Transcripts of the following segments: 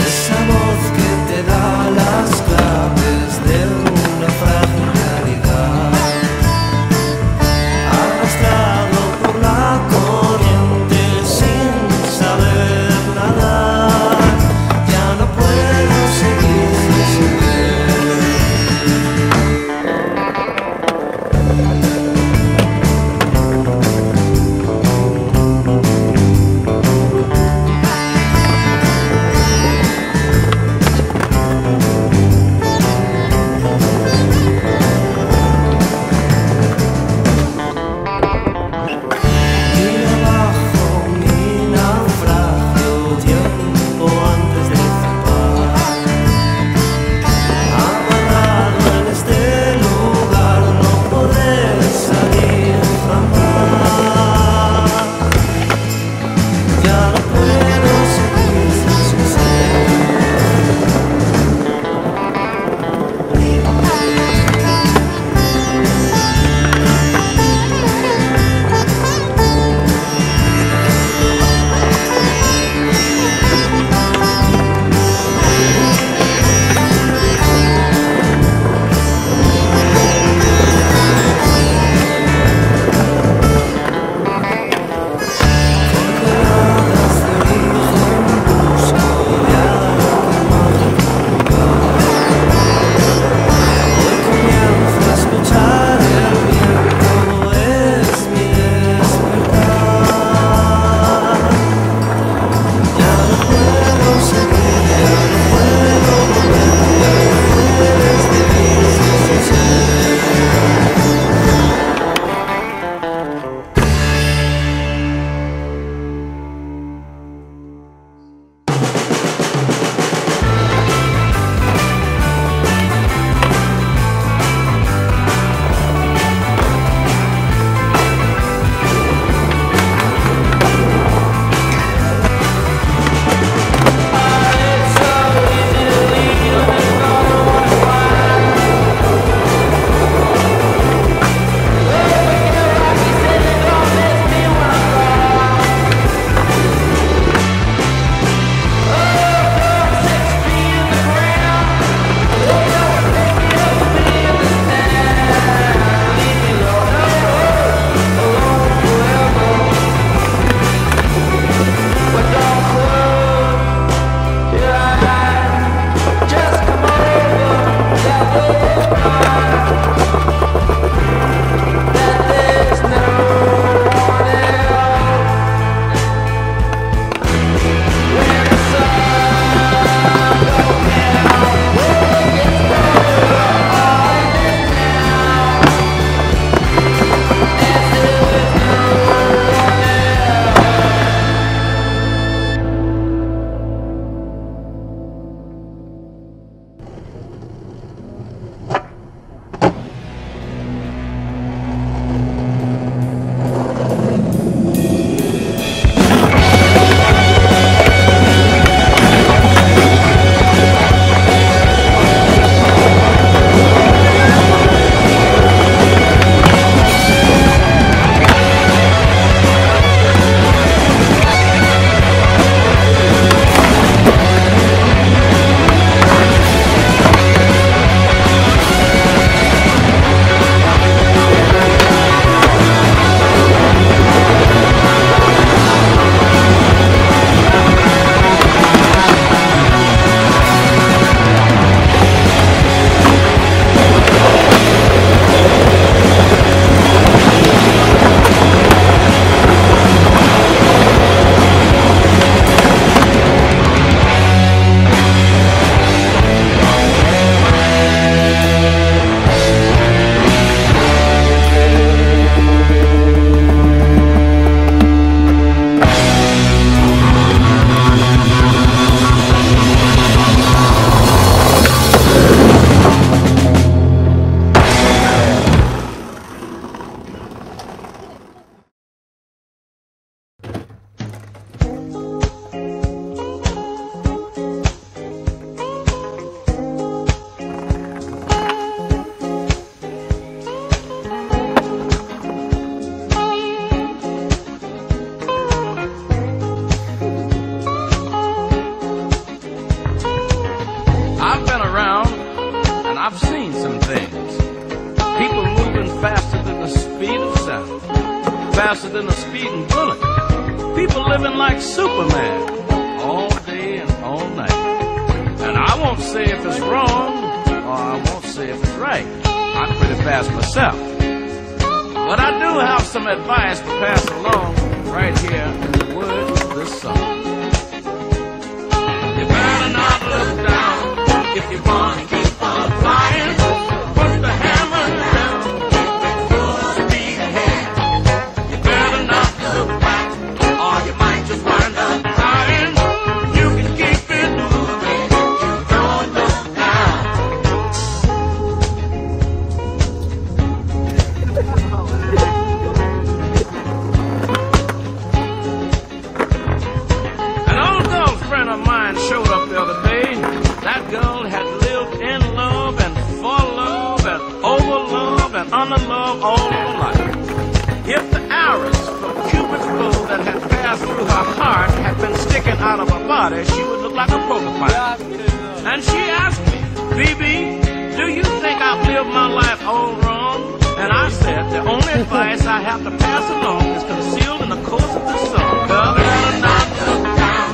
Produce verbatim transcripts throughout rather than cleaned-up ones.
It's faster than a speeding bullet. People living like Superman all day and all night. And I won't say if it's wrong, or I won't say if it's right. I'm pretty fast myself. But I do have some advice to pass along right here in the words of this song. You better not look down if you want to keep on flying. Put the hammer down. Out of her body, she would look like a porcupine. And she asked me, B B, do you think I've lived my life all wrong? And I said, the only advice I have to pass along is concealed in the course of this song. Girl, better not look down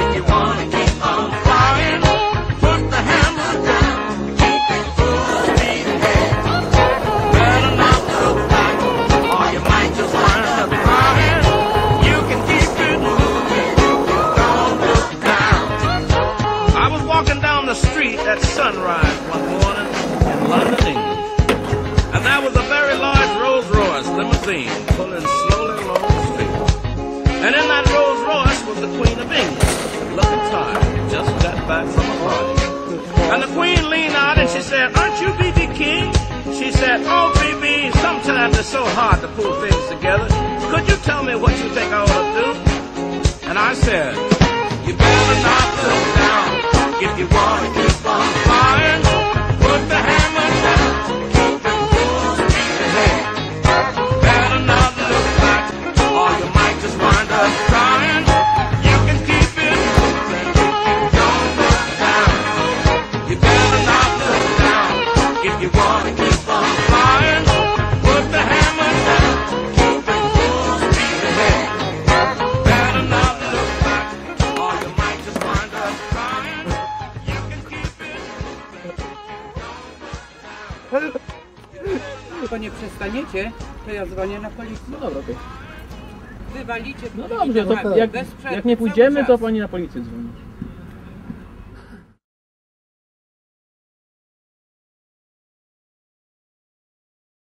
if you want to keep on flying. Put the hammer down. At sunrise one morning in London, England, and there was a very large Rolls Royce limousine pulling slowly along the street. And in that Rolls Royce was the Queen of England, looking tired, just got back from a party. And the Queen leaned out and she said, "Aren't you B B. King?" She said, "Oh, B B, sometimes it's so hard to pull things together. Could you tell me what you think I ought to do?" And I said, "You better not look down. If you want to keep on flying, put the hammer down, keep it full speed ahead. Better not look back, or you might just wind up crying. You can keep it moving, don't look down. You better not look down, if you want to keep on flying, put the hammer down, keep it full speed ahead. Better not look back, or you might just wind up crying." Tylko nie przestaniecie, to ja dzwonię na policję. No dobra, okay. Wywalicie. No dobrze, to jak, bez jak nie pójdziemy, to pani na policję dzwoni.